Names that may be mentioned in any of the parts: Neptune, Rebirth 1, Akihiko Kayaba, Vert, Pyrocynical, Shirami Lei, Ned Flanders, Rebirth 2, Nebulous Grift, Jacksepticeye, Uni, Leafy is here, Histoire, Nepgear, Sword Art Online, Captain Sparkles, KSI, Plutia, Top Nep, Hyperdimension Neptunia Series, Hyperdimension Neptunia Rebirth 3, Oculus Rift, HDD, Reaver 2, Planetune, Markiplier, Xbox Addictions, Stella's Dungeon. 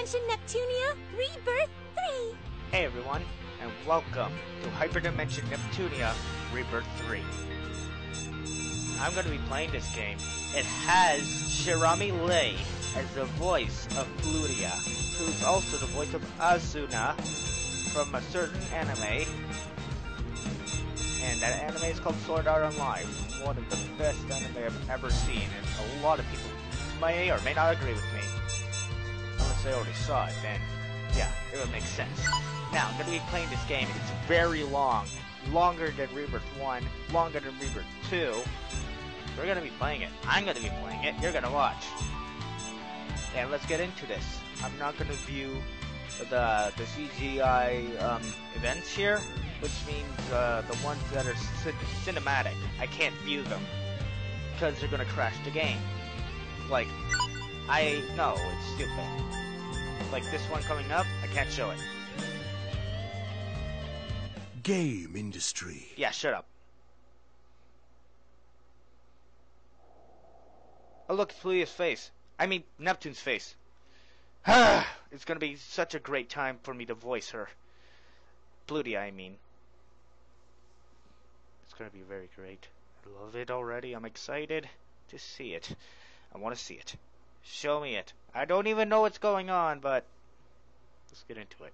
Hyperdimension Neptunia Rebirth 3! Hey everyone, and welcome to Hyperdimension Neptunia Rebirth 3. I'm going to be playing this game. It has Shirami Lei as the voice of Plutia, who's also the voice of Asuna from a certain anime. And that anime is called Sword Art Online. One of the best anime I've ever seen, and a lot of people may or may not agree with me. Unless they already saw it, then yeah, it would make sense. Now, I'm going to be playing this game. It's very long. Longer than Rebirth 1, longer than Rebirth 2. We're going to be playing it. I'm going to be playing it. You're going to watch. And let's get into this. I'm not going to view the CGI events here, which means the ones that are cinematic. I can't view them because they're going to crash the game. Like, I know it's stupid. Like this one coming up, I can't show it. Game industry. Yeah, shut up. Oh look, it's Plutia's face. I mean, Neptune's face. It's gonna be such a great time for me to voice her. Plutia, I mean. It's gonna be very great. I love it already. I'm excited to see it. I want to see it. Show me it. I don't even know what's going on, but let's get into it.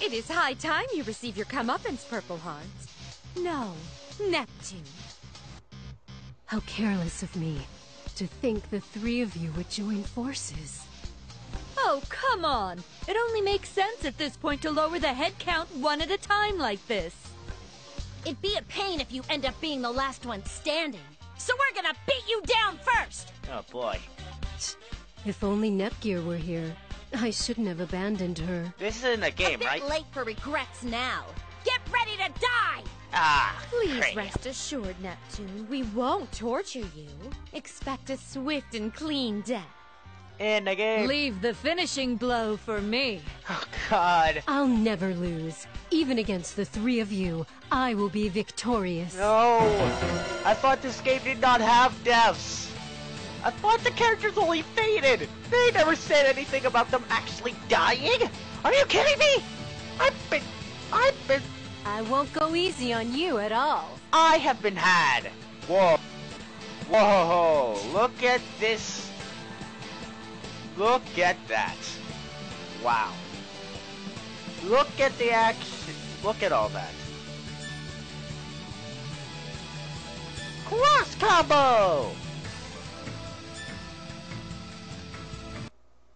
It is high time you receive your comeuppance, Purpleheart. No, Neptune. How careless of me to think the three of you would join forces. Oh, come on. It only makes sense at this point to lower the head count one at a time like this. It'd be a pain if you end up being the last one standing. So we're gonna beat you down first! Oh boy. If only Nepgear were here, I shouldn't have abandoned her. This isn't a game, right? A bit late for regrets now. Get ready to die! Ah, please great. Rest assured, Neptune, we won't torture you. Expect a swift and clean death. In the game. Leave the finishing blow for me. Oh God. I'll never lose. Even against the three of you, I will be victorious. No. I thought this game did not have deaths. I thought the characters only faded. They never said anything about them actually dying. Are you kidding me? I won't go easy on you at all. I have been had. Whoa. Whoa. Look at this. Look at that. Wow. Look at the action. Look at all that. Cross combo!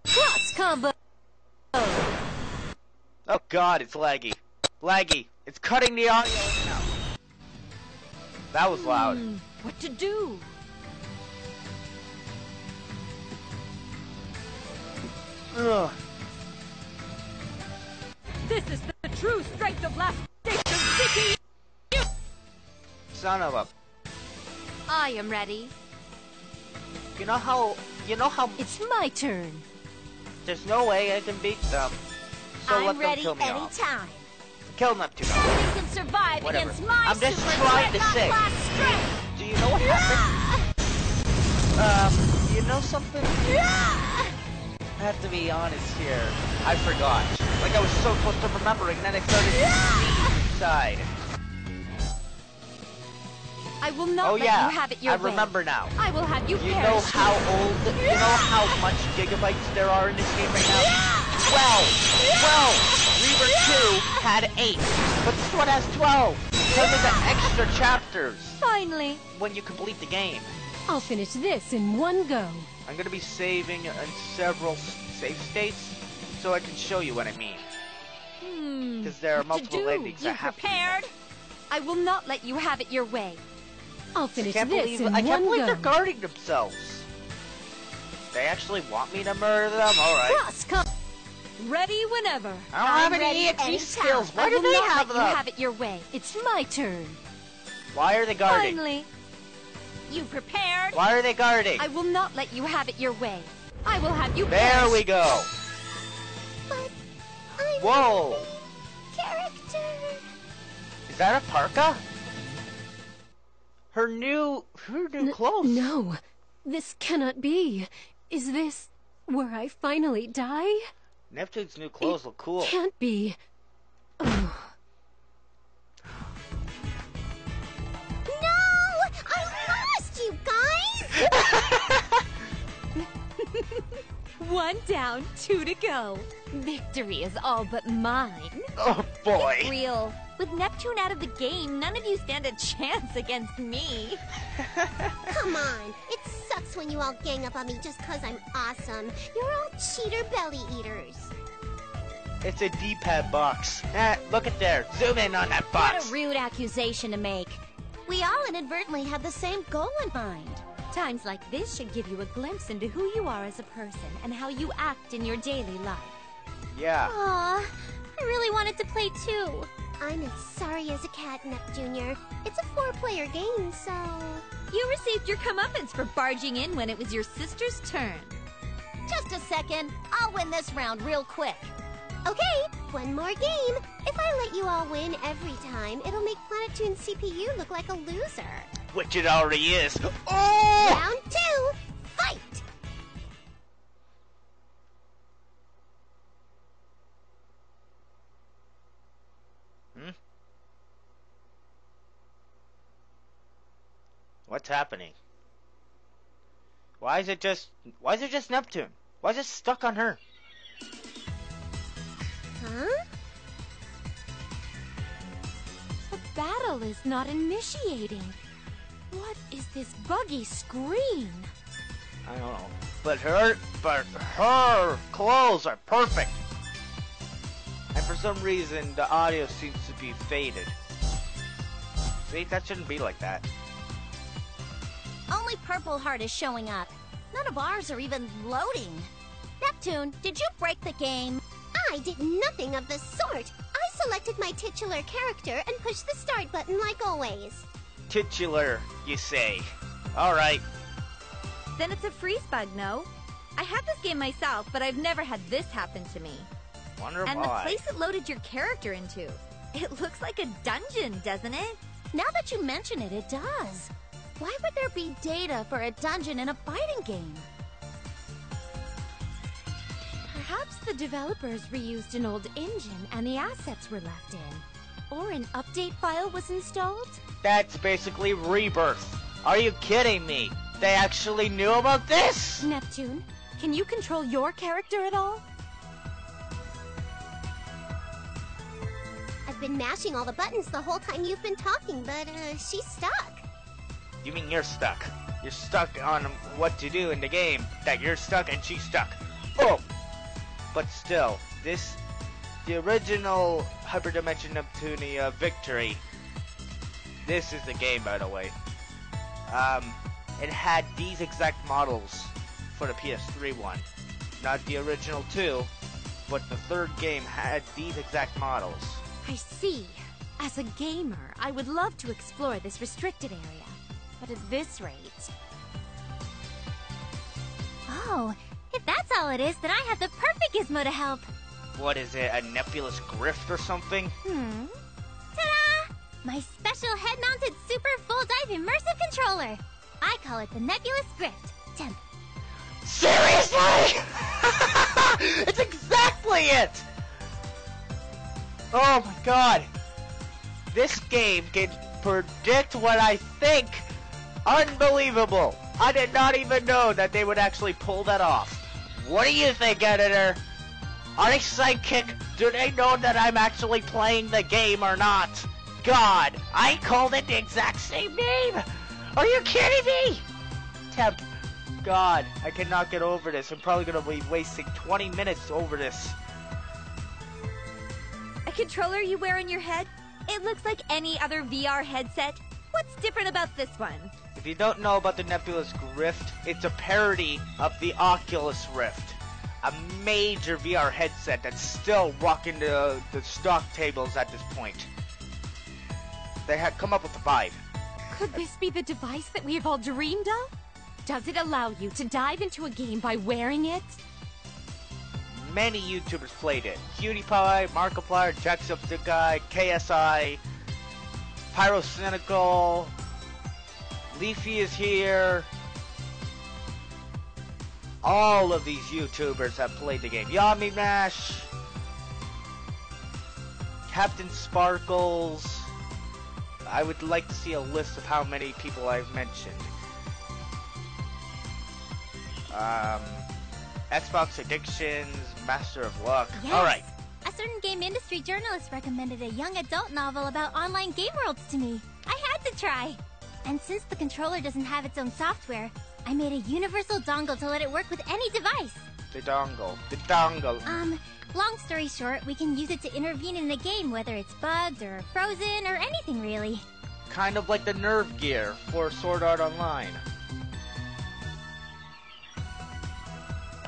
Cross combo! Oh God, it's laggy. Laggy. It's cutting the audio now. That was loud. What to do? Ugh. This is the true strength of last station, Vicky! Son of a... I am ready. You know how... It's my turn. There's no way I can beat them. So I'm ready anytime. Kill Neptune. So you can survive whatever. Against my I'm just trying to say. Do you know what happened? You know something? I have to be honest here. I forgot. Like I was so close to remembering, then I started inside. I will not let you have it your way. I remember now. I will have you. You know how old? You know how much gigabytes there are in this game right now? 12. 12. Reaver 2 had 8, but this one has 12. Those are the extra chapters. Finally. When you complete the game. I'll finish this in one go. I'm going to be saving in several save states, so I can show you what I mean. Because there are multiple endings that happen. You prepared? I will not let you have it your way. I'll finish this in one go. I can't believe they're guarding themselves. They actually want me to murder them? Alright. Ready whenever. I don't have any EXE skills. Why do they have them? I will not let you have it your way. It's my turn. Why are they guarding? Finally. You prepared? Why are they guarding? I will not let you have it your way. I will have you. There we go. But I'm whoa. A character. Is that a parka? Her new clothes. No, this cannot be. Is this Where I finally die? Neptune's new clothes look cool. Can't be. Ugh. No! I lost you guys! One down, two to go. Victory is all but mine. Oh boy. It's real. With Neptune out of the game, none of you stand a chance against me. Come on. It sucks when you all gang up on me just because I'm awesome. You're all cheater belly eaters. It's a D-pad box. Look at there. Zoom in on that box. What a rude accusation to make. We all inadvertently have the same goal in mind. Times like this should give you a glimpse into who you are as a person and how you act in your daily life. Yeah. Aw, I really wanted to play too. I'm as sorry as a cat, Nep-junior. It's a four-player game, so... You received your comeuppance for barging in when it was your sister's turn. Just a second. I'll win this round real quick. Okay, one more game. If I let you all win every time, it'll make Planetune's CPU look like a loser. Which it already is. Oh! Round two, fight! What's happening? Why is it just Neptune? Why is it stuck on her? Huh? The battle is not initiating. What is this buggy screen? I don't know. But her clothes are perfect. And for some reason the audio seems to be faded. See, that shouldn't be like that. Only Purpleheart is showing up. None of ours are even loading. Neptune, did you break the game? I did nothing of the sort. I selected my titular character and pushed the start button like always. Titular, you say. Alright. Then it's a freeze bug, no? I had this game myself, but I've never had this happen to me. Wonder why. And the place it loaded your character into. It looks like a dungeon, doesn't it? Now that you mention it, it does. Why would there be data for a dungeon in a fighting game? Perhaps the developers reused an old engine and the assets were left in. Or an update file was installed? That's basically Rebirth. Are you kidding me? They actually knew about this? Neptune, can you control your character at all? I've been mashing all the buttons the whole time you've been talking, but she's stuck. You mean you're stuck? You're stuck on what to do in the game. That you're stuck and she's stuck. Oh! But still, the original Hyperdimension Neptunia victory. This is the game, by the way. It had these exact models for the PS3 one. Not the original 2, but the third game had these exact models. I see. As a gamer, I would love to explore this restricted area. But at this rate... Oh, if that's all it is, then I have the perfect gizmo to help. What is it, a Nebulous Grift or something? Ta-da! My special head-mounted super full-dive immersive controller. I call it the Nebulous Grift. Temp. Seriously? It's exactly it! Oh my god. This game can predict what I think. Unbelievable! I did not even know that they would actually pull that off. What do you think, editor? Are they psychic? Do they know that I'm actually playing the game or not? God, I called it the exact same name! Are you kidding me? Temp. God, I cannot get over this. I'm probably gonna be wasting 20 minutes over this. A controller you wear on your head? It looks like any other VR headset. What's different about this one? If you don't know about the Nebulous Rift, it's a parody of the Oculus Rift, a major VR headset that's still rocking the stock tables at this point. They had come up with the vibe. Could this be the device that we have all dreamed of? Does it allow you to dive into a game by wearing it? Many YouTubers played it. PewDiePie, Markiplier, Jacksepticeye, KSI, Pyrocynical, Leafy Is Here, all of these YouTubers have played the game. Yami Mash, Captain Sparkles. I would like to see a list of how many people I've mentioned. Xbox Addictions, Master of Luck. Yes. Alright. A certain game industry journalist recommended a young adult novel about online game worlds to me. I had to try. And since the controller doesn't have its own software, I made a universal dongle to let it work with any device. The dongle. The dongle. Long story short, we can use it to intervene in the game, whether it's bugged or frozen or anything really. Kind of like the Nerve Gear for Sword Art Online.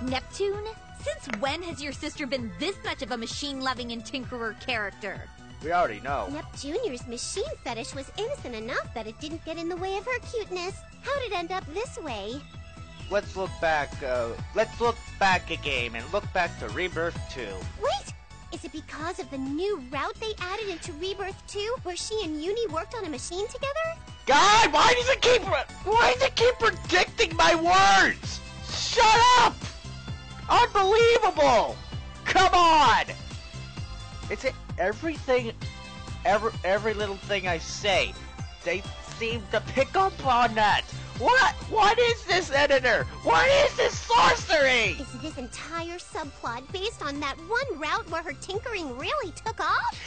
Neptune, since when has your sister been this much of a machine-loving and tinkerer character? We already know. Nep-junior's machine fetish was innocent enough that it didn't get in the way of her cuteness. How'd it end up this way? Let's look back a game and look back to Rebirth 2. Wait! Is it because of the new route they added into Rebirth 2 where she and Uni worked on a machine together? God, why does it keep predicting my words? Shut up! Unbelievable! Come on! It's everything, every little thing I say, they seem to pick up on that. What is this editor? What is this sorcery? Is this entire subplot based on that one route where her tinkering really took off?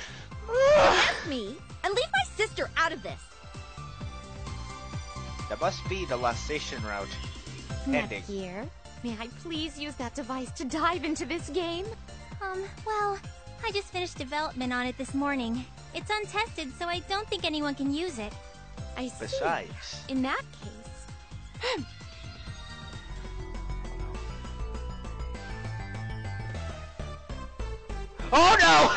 Ask me, and leave my sister out of this. That must be the Lassation route. Ending. Nepgear, may I please use that device to dive into this game? Well, I just finished development on it this morning. It's untested, so I don't think anyone can use it. I see. Besides, in that case, oh no!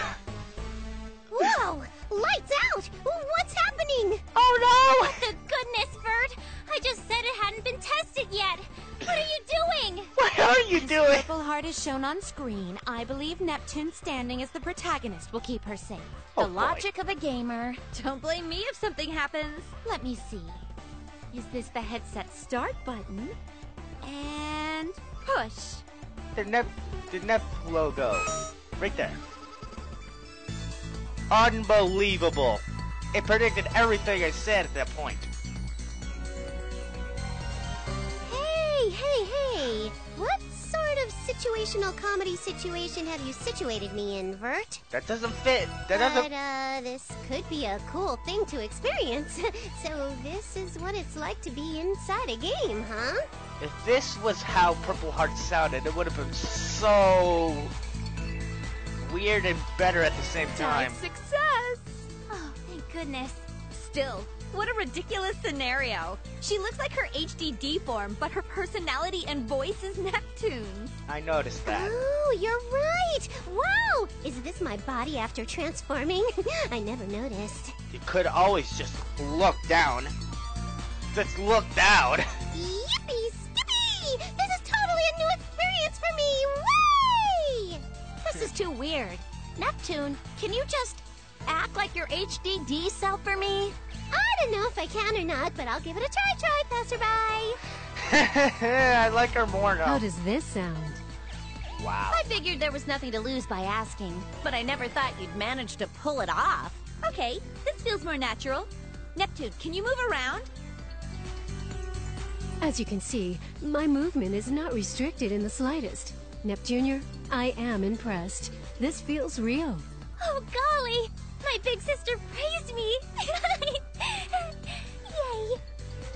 Whoa! Lights out! What's happening? Oh no! The goodness, Vert! I just said it hadn't been tested yet! What are you doing? What are you doing? As Purpleheart is shown on screen, I believe Neptune standing as the protagonist will keep her safe. Oh, the logic of a gamer. Don't blame me if something happens. Let me see. Is this the headset start button? And push. The Nep logo. Right there. Unbelievable. It predicted everything I said at that point. Hey. What sort of situational comedy situation have you situated me in, Vert? That doesn't fit. This could be a cool thing to experience. So this is what it's like to be inside a game, huh? If this was how Purpleheart sounded, it would have been so weird and better at the same time. Success! Oh, thank goodness. Still, what a ridiculous scenario. She looks like her HDD form, but her personality and voice is Neptune's. I noticed that. Oh, you're right. Wow! Is this my body after transforming? I never noticed. You could always just look down. Just look down. Yippee skippy! This is totally a new experience for me! Way! This is too weird. Neptune, can you just act like your HDD self for me? I don't know if I can or not, but I'll give it a try, passerby. I like her more now. How does this sound? Wow. I figured there was nothing to lose by asking, but I never thought you'd manage to pull it off. Okay, this feels more natural. Neptune, can you move around? As you can see, my movement is not restricted in the slightest. Nep-junior, I am impressed. This feels real. Oh, golly! My big sister praised me! Yay!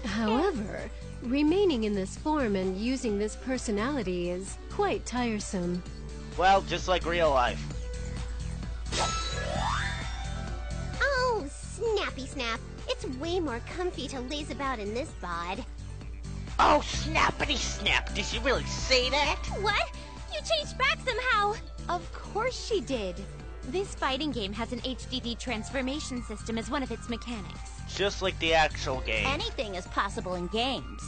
However, remaining in this form and using this personality is quite tiresome. Well, just like real life. Oh, snappy snap! It's way more comfy to laze about in this bod. Oh, snappity snap! Did she really say that? What? You changed back somehow! Of course she did! This fighting game has an HDD transformation system as one of its mechanics. Just like the actual game. Anything is possible in games.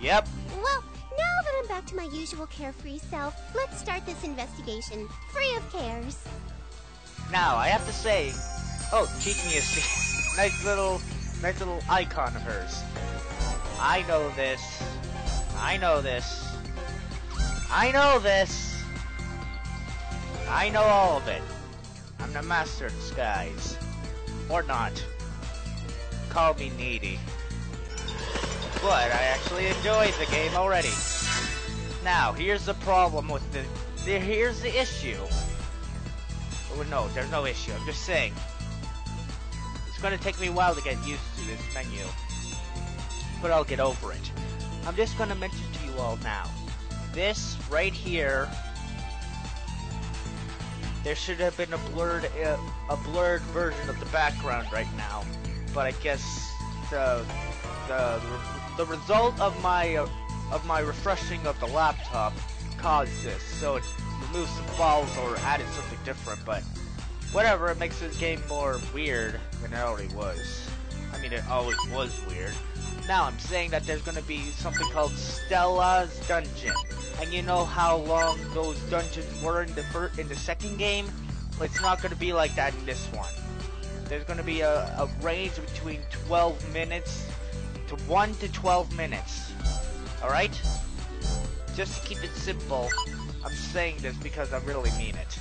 Yep. Well, now that I'm back to my usual carefree self, let's start this investigation, free of cares. Now, I have to say... Oh, Kiki is... nice little icon of hers. I know this. I know this. I know all of it. I'm the master of disguise. Or not. Call me needy. But I actually enjoyed the game already. Now, here's the problem with here's the issue. Oh no, there's no issue, I'm just saying. It's gonna take me a while to get used to this menu. But I'll get over it. I'm just gonna mention to you all now. This right here, there should have been a blurred version of the background right now. But I guess the result of my refreshing of the laptop caused this, so it removed some balls or added something different, but whatever, it makes this game more weird than it already was. I mean, it always was weird. Now I'm saying that there's gonna be something called Stella's Dungeon, and you know how long those dungeons were in the second game? It's not gonna be like that in this one. There's gonna be a range between 12 minutes to 1 to 12 minutes. Alright? Just to keep it simple, I'm saying this because I really mean it.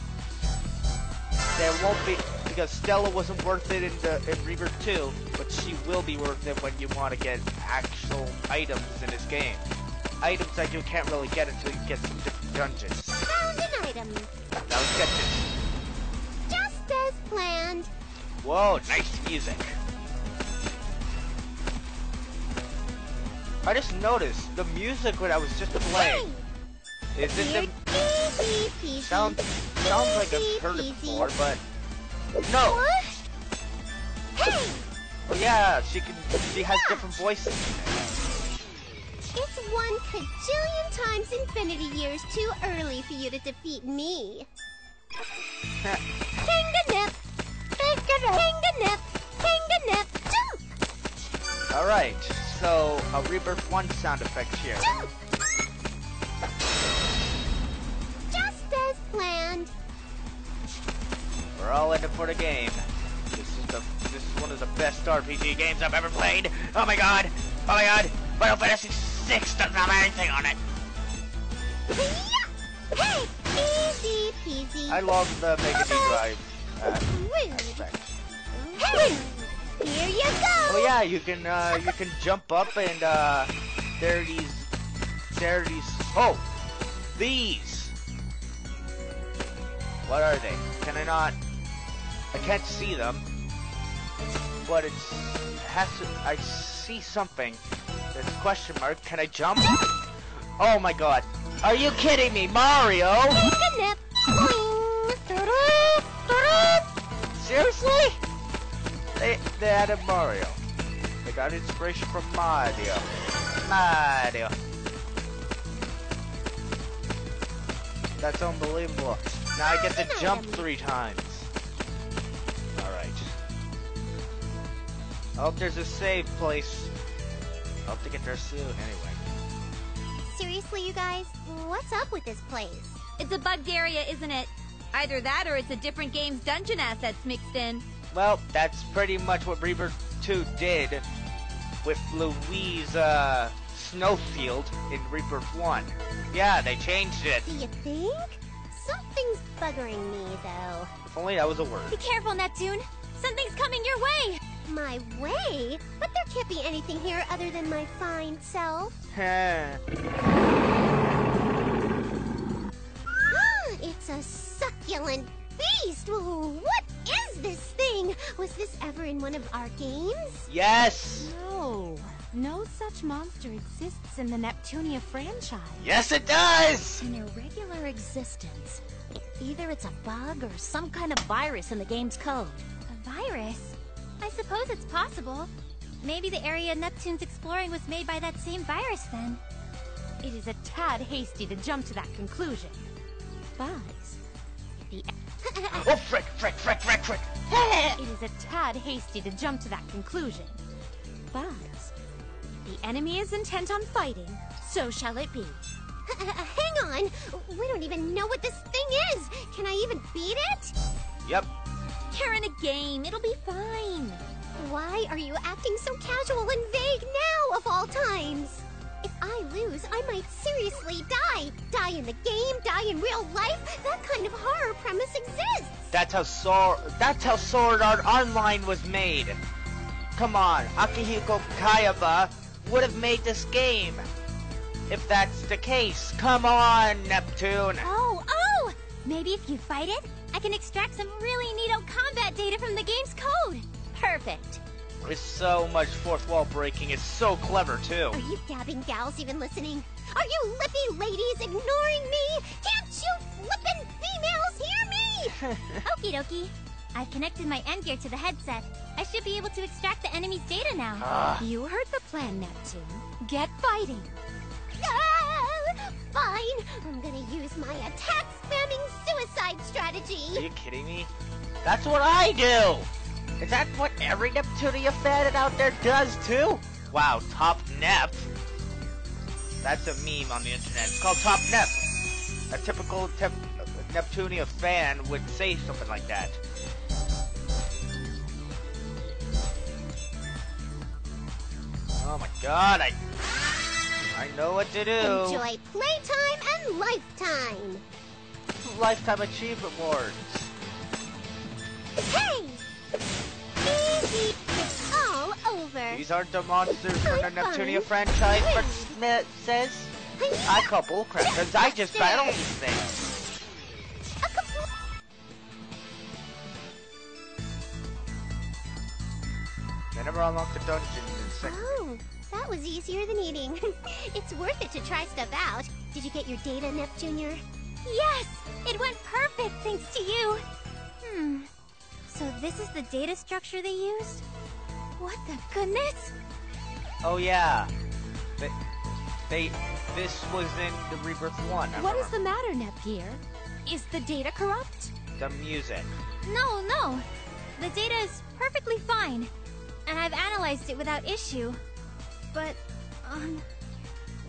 There won't be, because Stella wasn't worth it in Reaver 2, but she will be worth it when you want to get actual items in this game. Items that you can't really get until you get some different dungeons. Found an item! Now let's get this. Just as planned! Whoa, nice music! I just noticed the music when I was just playing. Is this them? Sounds like I've heard it before, but no. Hey. Oh yeah, she has different voices. It's 1 kajillion times infinity years too early for you to defeat me. King-a-nip, King-a-nip, King-a-nip, jump. All right. So, a Rebirth 1 sound effect here. Just as planned. We're all in it for the game. This is one of the best RPG games I've ever played. Oh my god! Oh my god! Final Fantasy 6 doesn't have anything on it. Hey, easy peasy. I lost the Mega D drive aspect. Hey. Here you go! Oh yeah, you can jump up and these! What are they? Can I not? I can't see them. But I see something. There's a question mark. Can I jump? Oh my god! Are you kidding me, Mario? Seriously? They added Mario. They got inspiration from Mario. That's unbelievable. Now I get to jump 3 times. Alright. I hope there's a save place. I hope to get there soon anyway. Seriously, you guys? What's up with this place? It's a bugged area, isn't it? Either that or it's a different game's dungeon assets mixed in. Well, that's pretty much what Rebirth 2 did with Louise Snowfield in Rebirth 1. Yeah, they changed it. Do you think? Something's buggering me, though. If only that was a word. Be careful, Neptune. Something's coming your way. My way? But there can't be anything here other than my fine self. It's a succulent beast. What is this thing? Was this ever in one of our games? Yes! No such monster exists in the Neptunia franchise. Yes, it does! An irregular existence. Either it's a bug or some kind of virus in the game's code. A virus? I suppose it's possible. Maybe the area Neptune's exploring was made by that same virus then. It is a tad hasty to jump to that conclusion. Bugs. Oh, frick! It is a tad hasty to jump to that conclusion. Bugs. The enemy is intent on fighting, so shall it be. Hang on! We don't even know what this thing is! Can I even beat it? Yep. You're in a game, it'll be fine. Why are you acting so casual and vague now, of all times? If I I lose, I might seriously die. Die in the game, die in real life. That kind of horror premise exists. That's how Sword Art Online was made. Come on, Akihiko Kayaba would have made this game. If that's the case, come on, Neptune. Oh! Maybe if you fight it, I can extract some really neato combat data from the game's code. Perfect. There's so much fourth wall breaking, it's so clever too. Are you dabbing gals even listening? Are you lippy ladies ignoring me? Can't you flippin' females hear me? Okie dokie. I've connected my Endgear to the headset. I should be able to extract the enemy's data now. You heard the plan, Neptune. Get fighting. Fine. I'm gonna use my attack spamming suicide strategy. Are you kidding me? That's what I do. Is that what every Neptunia fan out there does too? Wow, Top Nep. That's a meme on the internet. It's called Top Nep. A typical Neptunia fan would say something like that. Oh my god, I know what to do. Enjoy playtime and lifetime. Lifetime achievement awards. Hey! Easy. It's all over. These aren't the monsters from the Neptunia franchise, but Smith says I call bullcrap because I just battle these things. I never unlocked the dungeon in second. Oh. That was easier than eating. It's worth it to try stuff out. Did you get your data, Nep-junior? Yes! It went perfect, thanks to you! So this is the data structure they used? What the goodness? Oh yeah. This was in the Rebirth 1. What is the matter, Nepgear? Is the data corrupt? The music. No. The data is perfectly fine. And I've analyzed it without issue. But,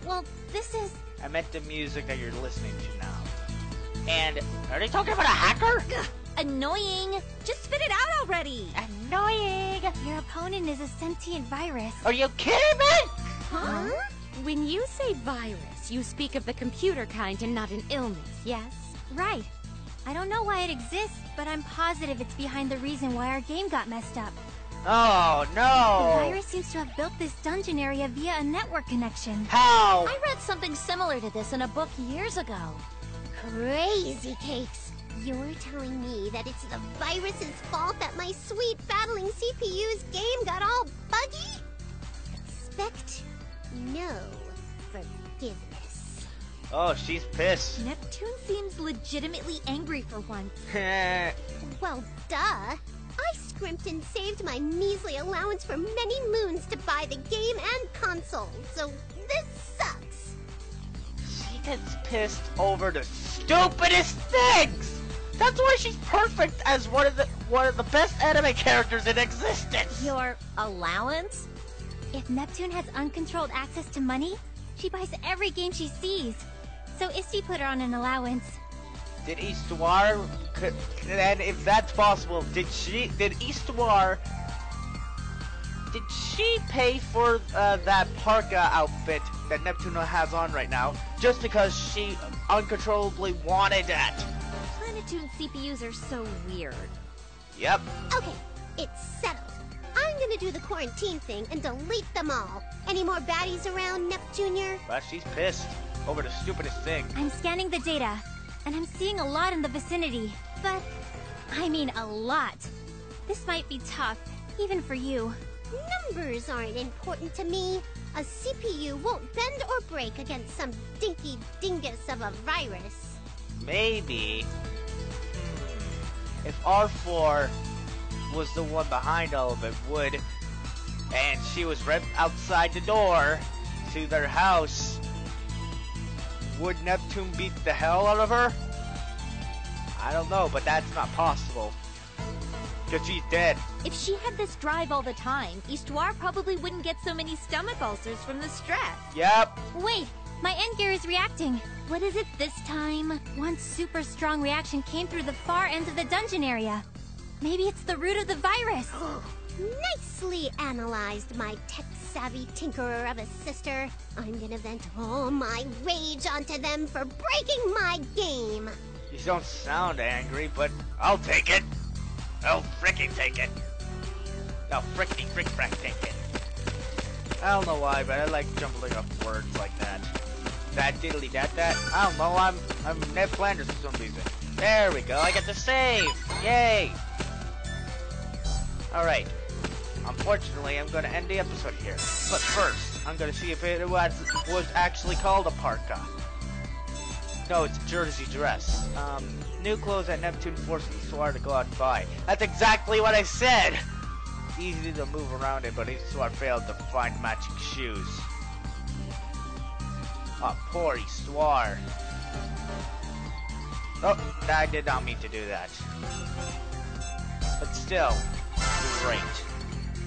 well, this is... I meant the music that you're listening to now. And, are they talking about a hacker? Ugh, annoying! Just spit it out already! Annoying! Your opponent is a sentient virus. Are you kidding me? Huh? When you say virus, you speak of the computer kind and not an illness, yes? Right. I don't know why it exists, but I'm positive it's behind the reason why our game got messed up. Oh, no! The virus seems to have built this dungeon area via a network connection. How? I read something similar to this in a book years ago. Crazy cakes! You're telling me that it's the virus's fault that my sweet battling CPU's game got all buggy? Expect no forgiveness. Oh, she's pissed. Neptune seems legitimately angry for once. Well, duh. I scrimped and saved my measly allowance for many moons to buy the game and console, so this sucks. She gets pissed over the stupidest things! That's why she's perfect as one of the best anime characters in existence! Your allowance? If Neptune has uncontrolled access to money, she buys every game she sees. So Isti put her on an allowance. Did Histoire, and if that's possible, did Histoire pay for that parka outfit that Neptuno has on right now, just because she uncontrollably wanted that? Planetune CPUs are so weird. Yep. Okay, it's settled. I'm gonna do the quarantine thing and delete them all. Any more baddies around, Nep-junior? Well, she's pissed over the stupidest thing. I'm scanning the data. And I'm seeing a lot in the vicinity, but I mean a lot. This might be tough, even for you. Numbers aren't important to me. A CPU won't bend or break against some dinky dingus of a virus. Maybe if R4 was the one behind all of it, would, and she was right outside the door to their house, would Neptune beat the hell out of her? I don't know, but that's not possible. Because she's dead. If she had this drive all the time, Histoire probably wouldn't get so many stomach ulcers from the stress. Yep. Wait, my Endgear is reacting. What is it this time? One super strong reaction came through the far end of the dungeon area. Maybe it's the root of the virus. nicely analyzed, my tech-savvy tinkerer of a sister. I'm gonna vent all my rage onto them for breaking my game. You don't sound angry, but I'll take it. I'll frickin' take it. I'll frickin' frick-frack take it. I don't know why, but I like jumbling up words like that. That diddly that. I don't know, I'm Ned Flanders for some reason. There we go, I got the save! Yay! Alright. Unfortunately, I'm gonna end the episode here. But first, I'm gonna see if it was actually called a parka. No, it's a jersey dress. New clothes that Neptune forced Histoire to go out and buy. That's exactly what I said! Easy to move around it, but Histoire failed to find matching shoes. Oh, poor Histoire. Oh, I did not mean to do that. But still, great.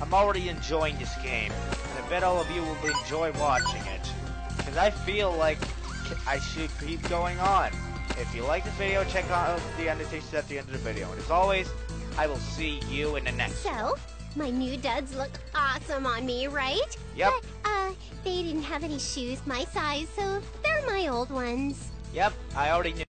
I'm already enjoying this game, and I bet all of you will enjoy watching it. Because I feel like I should keep going on. If you like this video, check out the annotations at the end of the video. And as always, I will see you in the next one. My new duds look awesome on me, right? Yep. But, they didn't have any shoes my size, so they're my old ones. Yep, I already knew.